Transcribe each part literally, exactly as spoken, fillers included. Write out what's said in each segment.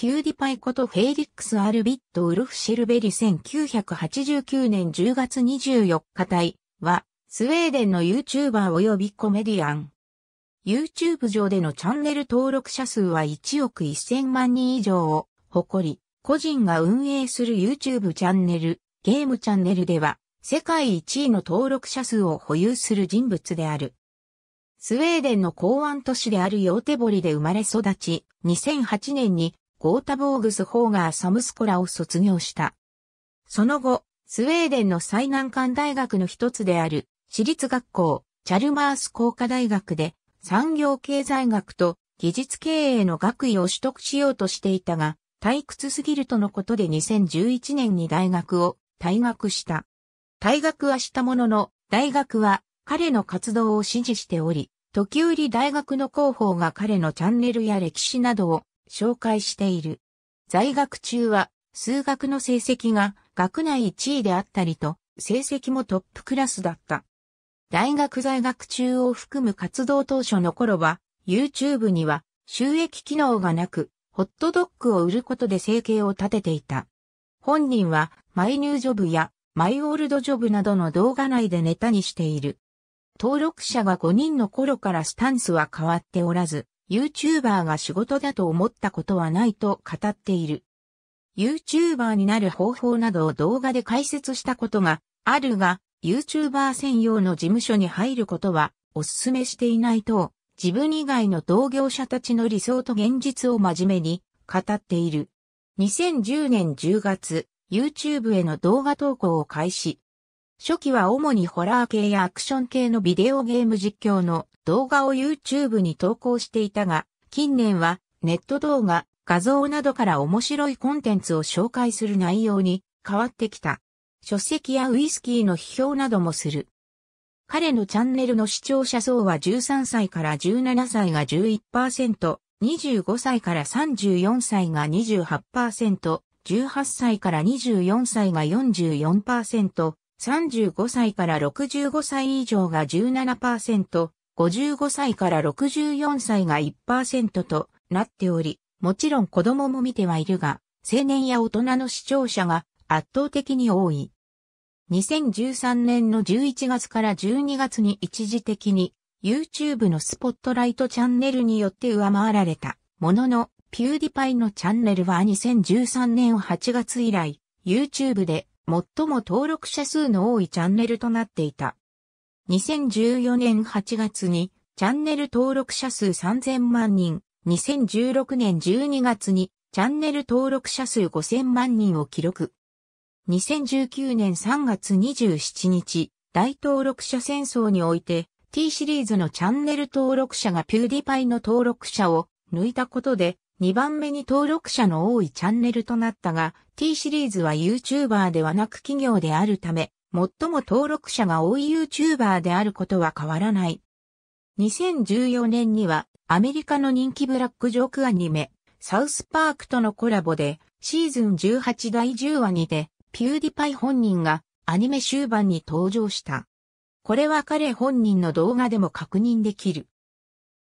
ピューディパイことフェイリックス・アルビット・ウルフ・シルベリせんきゅうひゃくはちじゅうきゅうねんじゅうがつにじゅうよっか帯は、スウェーデンの YouTuber 及びコメディアン。YouTube 上でのチャンネル登録者数はいちおくせんまんにん以上を誇り、個人が運営する YouTube チャンネル、ゲームチャンネルでは、世界いちいの登録者数を保有する人物である。スウェーデンの港湾都市であるヨーテボリで生まれ育ち、にせんはちねんにゴータボーグスホーガーサムスコラを卒業した。その後、スウェーデンの最難関大学の一つである、私立学校、チャルマース工科大学で、産業経済学と技術経営の学位を取得しようとしていたが、退屈すぎるとのことでにせんじゅういちねんに大学を退学した。退学はしたものの、大学は彼の活動を支持しており、時折大学の広報が彼のチャンネルや歴史などを紹介している。在学中は数学の成績が学内いちいであったりと、成績もトップクラスだった。大学在学中を含む活動当初の頃は、YouTube には収益機能がなく、ホットドッグを売ることで生計を立てていた。本人はマイニュージョブやマイオールドジョブなどの動画内でネタにしている。登録者がごにんの頃からスタンスは変わっておらず、YouTuber が仕事だと思ったことはないと語っている。YouTuber になる方法などを動画で解説したことがあるが、YouTuber 専用の事務所に入ることはお勧めしていないと、自分以外の同業者たちの理想と現実を真面目に語っている。にせんじゅうねんじゅうがつ、YouTube への動画投稿を開始。初期は主にホラー系やアクション系のビデオゲーム実況の動画を YouTube に投稿していたが、近年はネット動画、画像などから面白いコンテンツを紹介する内容に変わってきた。書籍やウイスキーの批評などもする。彼のチャンネルの視聴者層はじゅうさんさいからじゅうななさいが じゅういちパーセント、にじゅうごさいからさんじゅうよんさいが にじゅうはちパーセント、じゅうはっさいからにじゅうよんさいが よんじゅうよんパーセント、さんじゅうごさいからろくじゅうごさい以上が じゅうななパーセント、ごじゅうごさいからろくじゅうよんさいが いちパーセント となっており、もちろん子供も見てはいるが、青年や大人の視聴者が圧倒的に多い。にせんじゅうさんねんのじゅういちがつからじゅうにがつに一時的に YouTube のスポットライトチャンネルによって上回られたものの、ピューディパイのチャンネルはにせんじゅうさんねんはちがつ以来、YouTube で最も登録者数の多いチャンネルとなっていた。にせんじゅうよねんはちがつにチャンネル登録者数さんぜんまんにん、にせんじゅうろくねんじゅうにがつにチャンネル登録者数ごせんまんにんを記録。にせんじゅうきゅうねんさんがつにじゅうしちにち、大登録者戦争において、T シリーズのチャンネル登録者がピューディパイの登録者を抜いたことで、にばんめに登録者の多いチャンネルとなったが、T シリーズは YouTuber ではなく企業であるため、最も登録者が多い YouTuber であることは変わらない。にせんじゅうよねんには、アメリカの人気ブラックジョークアニメ、サウスパークとのコラボで、シーズンじゅうはちだいじゅうわにて、ピューディパイ本人がアニメ終盤に登場した。これは彼本人の動画でも確認できる。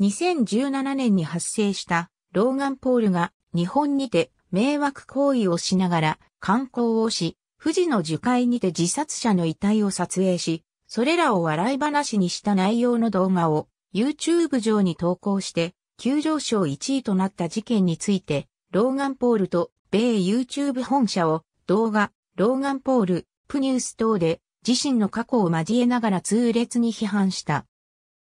にせんじゅうななねんに発生したローガン・ポールが日本にて迷惑行為をしながら観光をし、富士の樹海にて自殺者の遺体を撮影し、それらを笑い話にした内容の動画を YouTube 上に投稿して、急上昇いちいとなった事件について、ローガン・ポールと米 YouTube 本社を動画、ローガン・ポール、ピーイー ニュース等で自身の過去を交えながら痛烈に批判した。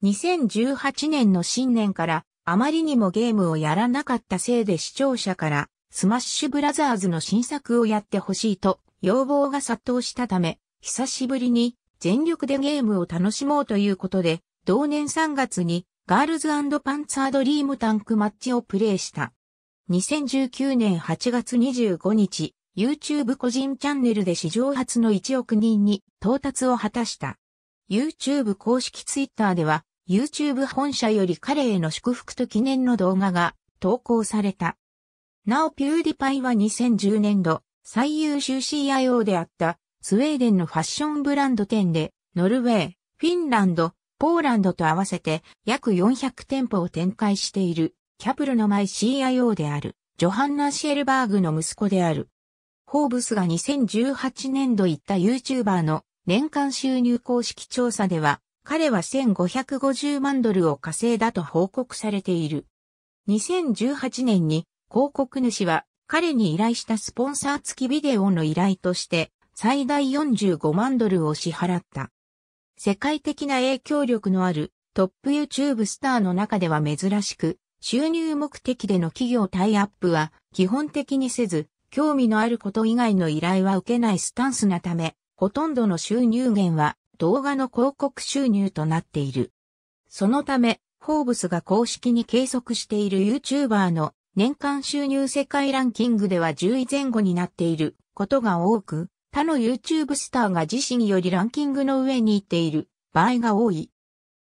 にせんじゅうはちねんの新年からあまりにもゲームをやらなかったせいで視聴者からスマッシュブラザーズの新作をやってほしいと要望が殺到したため、久しぶりに全力でゲームを楽しもうということで、同年さんがつにガールズ&パンツァードリームタンクマッチをプレイした。にせんじゅうきゅうねんはちがつにじゅうごにち、YouTube 個人チャンネルで史上初のいちおくにんに到達を果たした。YouTube 公式 Twitter では YouTube 本社より彼への祝福と記念の動画が投稿された。なお、ピューディパイはにせんじゅうねんど最優秀 シーアイオー であったスウェーデンのファッションブランド店でノルウェー、フィンランド、ポーランドと合わせて約よんひゃく店舗を展開しているキャプルの前 シーアイオー であるジョハンナ・シェルバーグの息子である。フォーブスがにせんじゅうはちねん度言った YouTuber の年間収入公式調査では、彼はせんごひゃくごじゅうまんドルを稼いだと報告されている。にせんじゅうはちねんに広告主は彼に依頼したスポンサー付きビデオの依頼として最大よんじゅうごまんドルを支払った。世界的な影響力のあるトップ YouTube スターの中では珍しく、収入目的での企業タイアップは基本的にせず、興味のあること以外の依頼は受けないスタンスなため、ほとんどの収入源は動画の広告収入となっている。そのため、フォーブスが公式に計測している YouTuber の年間収入世界ランキングではじゅうい前後になっていることが多く、他の YouTube スターが自身よりランキングの上にいっている場合が多い。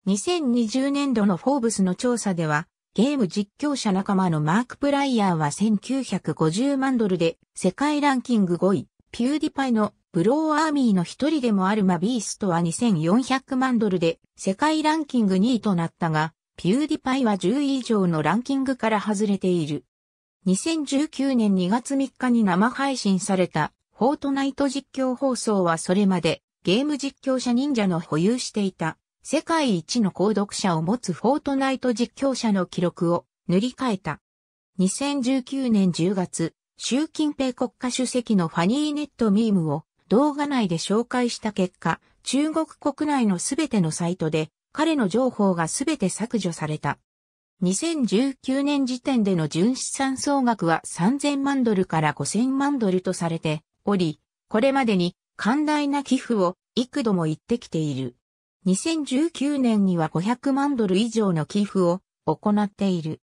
にせんにじゅうねん度のフォーブスの調査では、ゲーム実況者仲間のマーク・プライヤーはせんきゅうひゃくごじゅうまんドルで世界ランキングごい、ピューディパイのブローアーミーの一人でもあるマビーストはにせんよんひゃくまんドルで世界ランキングにいとなったが、ピューディパイはじゅうい以上のランキングから外れている。にせんじゅうきゅうねんにがつみっかに生配信されたフォートナイト実況放送はそれまでゲーム実況者忍者の保有していた世界一の購読者を持つフォートナイト実況者の記録を塗り替えた。にせんじゅうきゅうねんじゅうがつ、習近平国家主席のファニーネットミームを動画内で紹介した結果、中国国内のすべてのサイトで彼の情報がすべて削除された。にせんじゅうきゅうねん時点での純資産総額はさんぜんまんドルからごせんまんドルとされており、これまでに寛大な寄付を幾度も言ってきている。にせんじゅうきゅうねんにはごひゃくまんドル以上の寄付を行っている。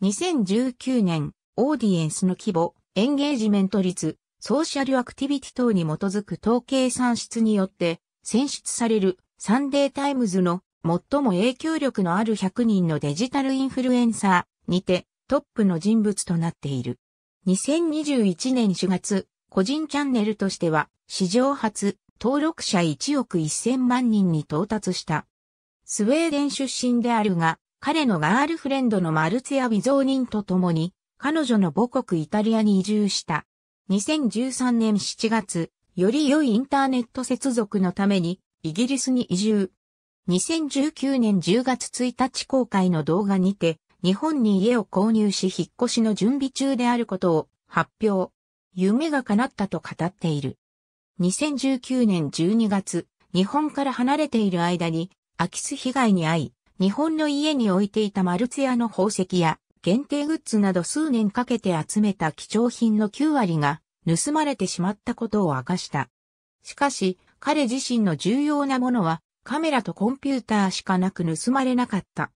にせんじゅうきゅうねん、オーディエンスの規模、エンゲージメント率、ソーシャルアクティビティ等に基づく統計算出によって選出されるサンデータイムズの最も影響力のあるひゃくにんのデジタルインフルエンサーにてトップの人物となっている。にせんにじゅういちねんしがつ、個人チャンネルとしては史上初登録者いちおくせんまんにんに到達した。スウェーデン出身であるが、彼のガールフレンドのマルツィア・ビゾーニンと共に彼女の母国イタリアに移住した。にせんじゅうさんねんしちがつ、より良いインターネット接続のためにイギリスに移住。にせんじゅうきゅうねんじゅうがつついたち公開の動画にて、日本に家を購入し引っ越しの準備中であることを発表。夢が叶ったと語っている。にせんじゅうきゅうねんじゅうにがつ、日本から離れている間に、空き巣被害に遭い、日本の家に置いていたマルツィアの宝石や、限定グッズなど数年かけて集めた貴重品のきゅうわりが盗まれてしまったことを明かした。しかし、彼自身の重要なものはカメラとコンピューターしかなく盗まれなかった。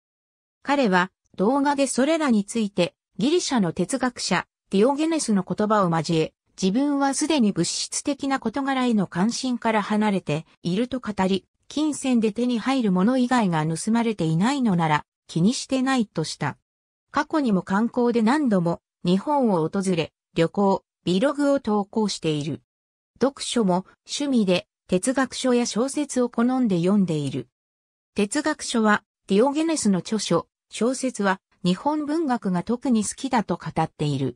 彼は動画でそれらについてギリシャの哲学者ディオゲネスの言葉を交え、自分はすでに物質的な事柄への関心から離れていると語り、金銭で手に入るもの以外が盗まれていないのなら気にしてないとした。過去にも観光で何度も日本を訪れ、旅行、ビログを投稿している。読書も趣味で哲学書や小説を好んで読んでいる。哲学書はディオゲネスの著書、小説は日本文学が特に好きだと語っている。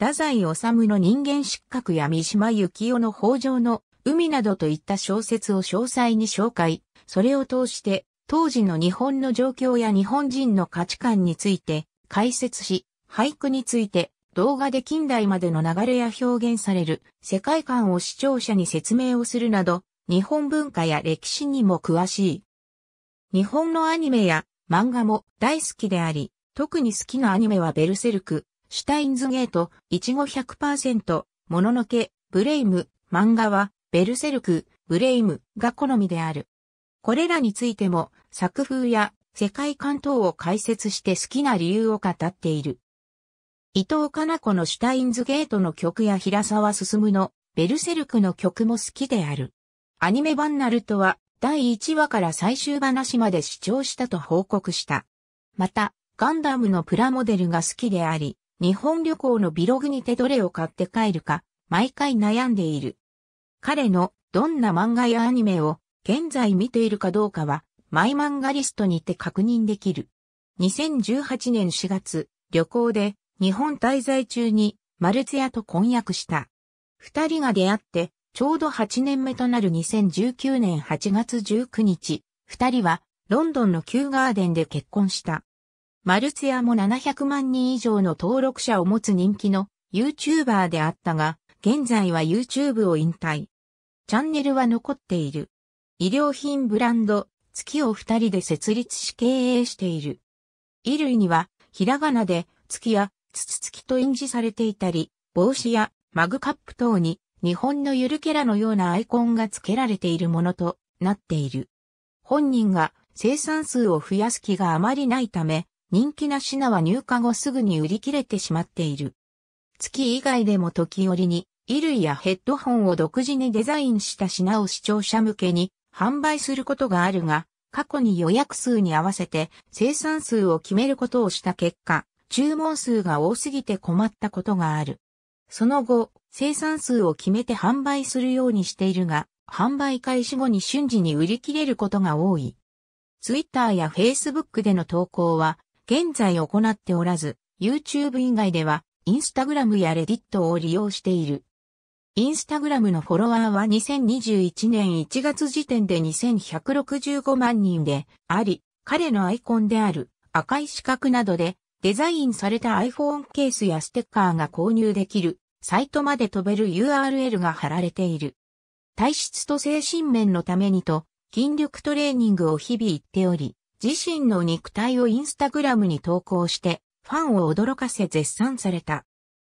太宰治の人間失格や三島由紀夫の豊穣の海などといった小説を詳細に紹介、それを通して、当時の日本の状況や日本人の価値観について解説し、俳句について動画で近代までの流れや表現される世界観を視聴者に説明をするなど、日本文化や歴史にも詳しい。日本のアニメや漫画も大好きであり、特に好きなアニメはベルセルク、シュタインズゲート、いちご ひゃくパーセント、もののけ、ブレイム、漫画はベルセルク、ブレイムが好みである。これらについても作風や世界観等を解説して好きな理由を語っている。伊藤かな子のシュタインズゲートの曲や平沢進のベルセルクの曲も好きである。アニメ版ナルトはだいいちわから最終話まで視聴したと報告した。また、ガンダムのプラモデルが好きであり、日本旅行のビログにてどれを買って帰るか毎回悩んでいる。彼のどんな漫画やアニメを現在見ているかどうかは、マイ漫画リストにて確認できる。にせんじゅうはちねんしがつ、旅行で日本滞在中にマルツヤと婚約した。二人が出会ってちょうどはちねんめとなるにせんじゅうきゅうねんはちがつじゅうくにち、二人はロンドンのキューガーデンで結婚した。マルツヤもななひゃくまんにん以上の登録者を持つ人気の YouTuber であったが、現在は YouTube を引退。チャンネルは残っている。衣料品ブランド、月を二人で設立し経営している。衣類には、ひらがなで、月や、つつつきと印字されていたり、帽子や、マグカップ等に、日本のゆるキャラのようなアイコンが付けられているものとなっている。本人が生産数を増やす気があまりないため、人気な品は入荷後すぐに売り切れてしまっている。月以外でも時折に、衣類やヘッドホンを独自にデザインした品を視聴者向けに販売することがあるが、過去に予約数に合わせて生産数を決めることをした結果、注文数が多すぎて困ったことがある。その後、生産数を決めて販売するようにしているが、販売開始後に瞬時に売り切れることが多い。Twitter や Facebook での投稿は現在行っておらず、YouTube 以外では Instagram や Reddit を利用している。インスタグラムのフォロワーはにせんにじゅういちねんいちがつ時点でにせんひゃくろくじゅうごまんにんであり、彼のアイコンである赤い四角などでデザインされた iPhone ケースやステッカーが購入できるサイトまで飛べる ユーアールエル が貼られている。体質と精神面のためにと筋力トレーニングを日々言っており、自身の肉体をインスタグラムに投稿してファンを驚かせ絶賛された。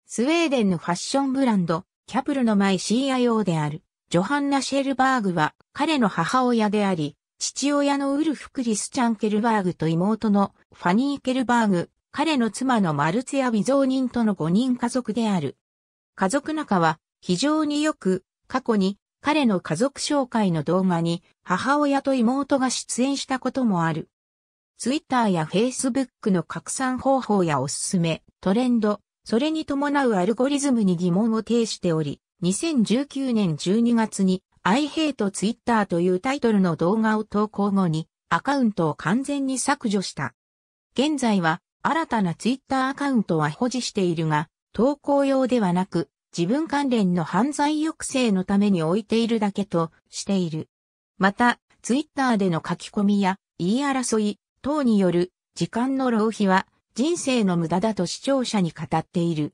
スウェーデンのファッションブランドキャプルの前 シーアイオー である、ジョハンナ・シェルバーグは彼の母親であり、父親のウルフ・クリスチャン・ケルバーグと妹のファニー・ケルバーグ、彼の妻のマルツヤ・ビゾーニンとのごにんかぞくである。家族仲は非常に良く、過去に彼の家族紹介の動画に母親と妹が出演したこともある。ツイッターやフェイスブックの拡散方法やおすすめ、トレンド、それに伴うアルゴリズムに疑問を呈しており、にせんじゅうきゅうねんじゅうにがつに I hate Twitter というタイトルの動画を投稿後にアカウントを完全に削除した。現在は新たな Twitter アカウントは保持しているが、投稿用ではなく自分関連の犯罪抑制のために置いているだけとしている。また、Twitter での書き込みや言い争い等による時間の浪費は人生の無駄だと視聴者に語っている。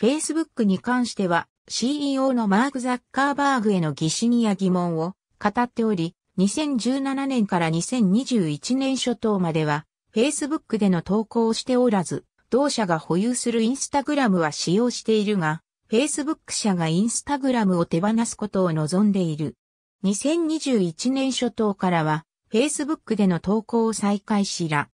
Facebook に関しては シーイーオー のマーク・ザッカーバーグへの疑心や疑問を語っており、にせんじゅうななねんからにせんにじゅういちねん初頭までは Facebook での投稿をしておらず、同社が保有する Instagram は使用しているが、Facebook 社が Instagram を手放すことを望んでいる。にせんにじゅういちねん初頭からは Facebook での投稿を再開しら、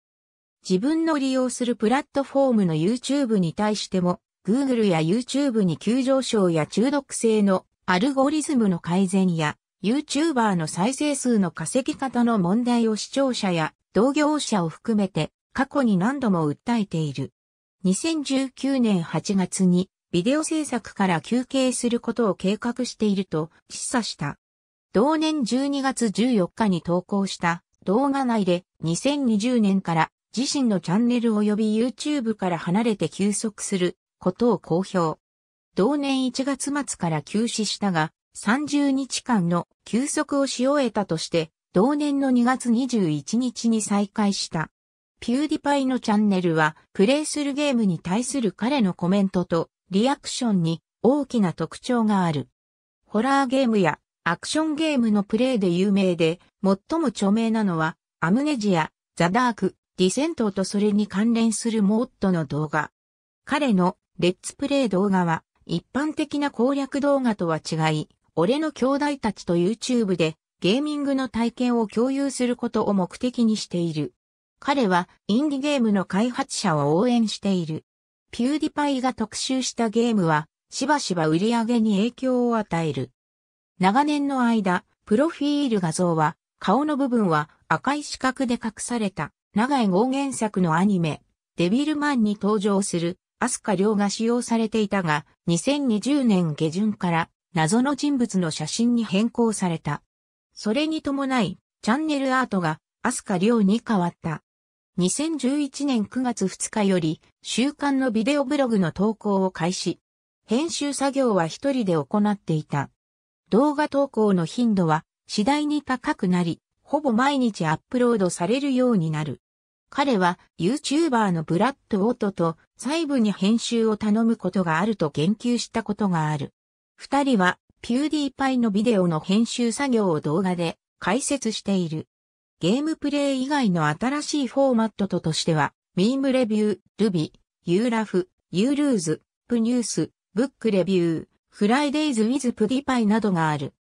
自分の利用するプラットフォームの YouTube に対しても、Google や YouTube に急上昇や中毒性のアルゴリズムの改善や、YouTuber の再生数の稼ぎ方の問題を視聴者や同業者を含めて過去に何度も訴えている。にせんじゅうきゅうねんはちがつにビデオ制作から休憩することを計画していると示唆した。同年じゅうにがつじゅうよっかに投稿した動画内でにせんにじゅうねんから自身のチャンネル及び YouTube から離れて休息することを公表。同年いちがつまつから休止したが、さんじゅうにちかんの休息をし終えたとして、同年のにがつにじゅういちにちに再開した。ピューディパイのチャンネルは、プレイするゲームに対する彼のコメントとリアクションに大きな特徴がある。ホラーゲームやアクションゲームのプレイで有名で、最も著名なのは、アムネジア、ザ・ダーク、ディセントとそれに関連するモッドの動画。彼のレッツプレイ動画は一般的な攻略動画とは違い、俺の兄弟たちと YouTube でゲーミングの体験を共有することを目的にしている。彼はインディゲームの開発者を応援している。ピューディパイが特集したゲームはしばしば売り上げに影響を与える。長年の間、プロフィール画像は顔の部分は赤い四角で隠された。長井豪原作のアニメ、デビルマンに登場する、飛鳥涼が使用されていたが、にせんにじゅうねんげじゅんから謎の人物の写真に変更された。それに伴い、チャンネルアートが飛鳥涼に変わった。にせんじゅういちねんくがつふつかより週刊のビデオブログの投稿を開始。編集作業は一人で行っていた。動画投稿の頻度は次第に高くなり、ほぼ毎日アップロードされるようになる。彼は YouTuber のブラッド・オットと細部に編集を頼むことがあると言及したことがある。二人はピューディーパイのビデオの編集作業を動画で解説している。ゲームプレイ以外の新しいフォーマットととしては、ミームレビュー、ルビ、ユーラフ、ユールーズ、ピーユーニュース、ブックレビュー、フライデイズ・ウィズ・プディパイなどがある。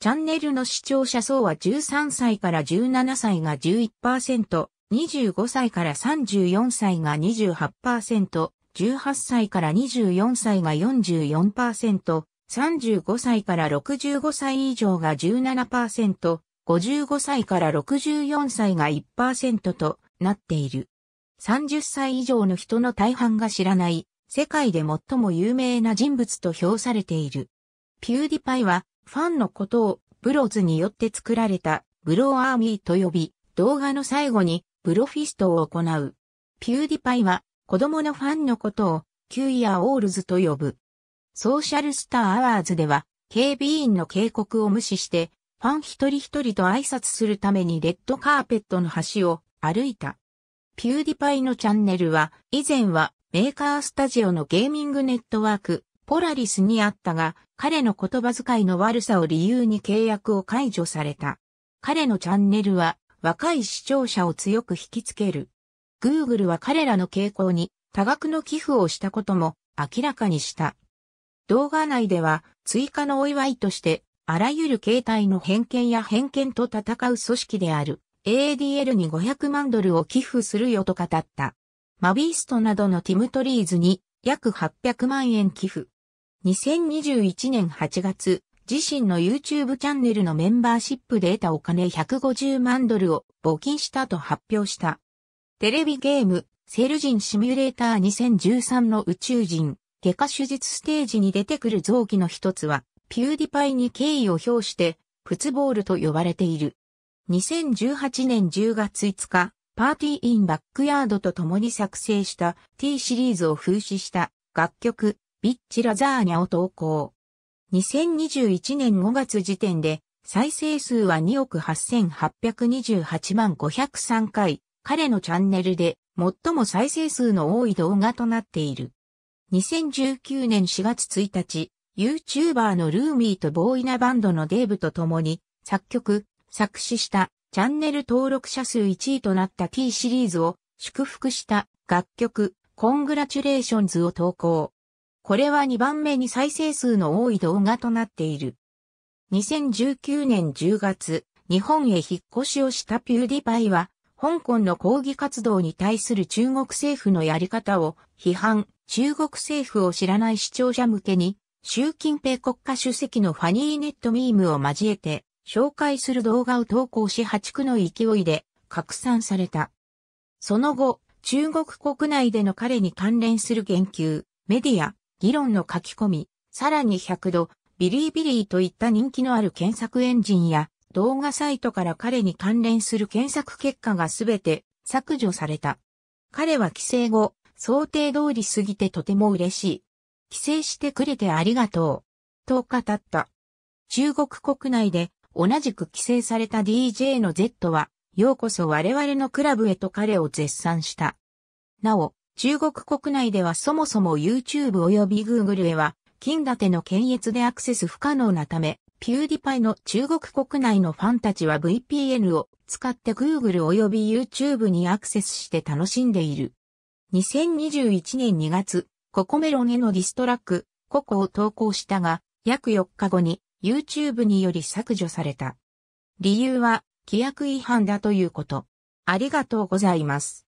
チャンネルの視聴者層はじゅうさんさいからじゅうななさいが じゅういちパーセント、にじゅうごさいからさんじゅうよんさいが にじゅうはちパーセント、じゅうはっさいからにじゅうよんさいが よんじゅうよんパーセント、さんじゅうごさいからろくじゅうごさい以上が じゅうななパーセント、ごじゅうごさいからろくじゅうよんさいが いちパーセント となっている。さんじゅっさい以上の人の大半が知らない、世界で最も有名な人物と評されている。ピューディパイは、ファンのことをブロズによって作られたブロアーミーと呼び、動画の最後にブロフィストを行う。ピューディパイは子供のファンのことをきゅうイヤーオールズと呼ぶ。ソーシャルスターアワーズでは警備員の警告を無視してファン一人一人と挨拶するためにレッドカーペットの端を歩いた。ピューディパイのチャンネルは以前はメーカースタジオのゲーミングネットワーク、ポラリスにあったが、彼の言葉遣いの悪さを理由に契約を解除された。彼のチャンネルは若い視聴者を強く引きつける。Google は彼らの傾向に多額の寄付をしたことも明らかにした。動画内では追加のお祝いとしてあらゆる形態の偏見や偏見と戦う組織である エーディーエル にごひゃくまんドルを寄付するよと語った。マビーストなどのティムトリーズに約はっぴゃくまんえん寄付。にせんにじゅういちねんはちがつ、自身の YouTube チャンネルのメンバーシップで得たお金ひゃくごじゅうまんドルを募金したと発表した。テレビゲーム、セル人シミュレーターにせんじゅうさんの宇宙人、外科手術ステージに出てくる臓器の一つは、ピューディパイに敬意を表して、プツボールと呼ばれている。にせんじゅうはちねんじゅうがついつか、パーティーインバックヤードと共に作成した T シリーズを風刺した楽曲、ビッチラザーニャを投稿。にせんにじゅういちねんごがつ時点で再生数はにおくはっせんはっぴゃくにじゅうはちまんごひゃくさんかい、彼のチャンネルで最も再生数の多い動画となっている。にせんじゅうきゅうねんしがつついたち、YouTuber のルーミーとボーイナバンドのデーブと共に作曲、作詞したチャンネル登録者数いちいとなった T シリーズを祝福した楽曲、コングラチュレーションズを投稿。これはにばんめに再生数の多い動画となっている。にせんじゅうきゅうねんじゅうがつ、日本へ引っ越しをしたピューディパイは、香港の抗議活動に対する中国政府のやり方を批判、中国政府を知らない視聴者向けに、習近平国家主席のファニーネットミームを交えて、紹介する動画を投稿し破竹の勢いで拡散された。その後、中国国内での彼に関連する言及、メディア、議論の書き込み、さらにひゃくど、ビリビリといった人気のある検索エンジンや動画サイトから彼に関連する検索結果がすべて削除された。彼は帰省後、想定通り過ぎてとても嬉しい。帰省してくれてありがとう。と語った。中国国内で同じく帰省された ディージェー の Z は、ようこそ我々のクラブへと彼を絶賛した。なお、中国国内ではそもそも YouTube 及び Google へは、近立ての検閲でアクセス不可能なため、ピューディパイの中国国内のファンたちは ブイピーエヌ を使って Google 及び YouTube にアクセスして楽しんでいる。にせんにじゅういちねんにがつ、ココメロンへのディストラック、ココを投稿したが、約よっかごに YouTube により削除された。理由は、規約違反だということ。ありがとうございます。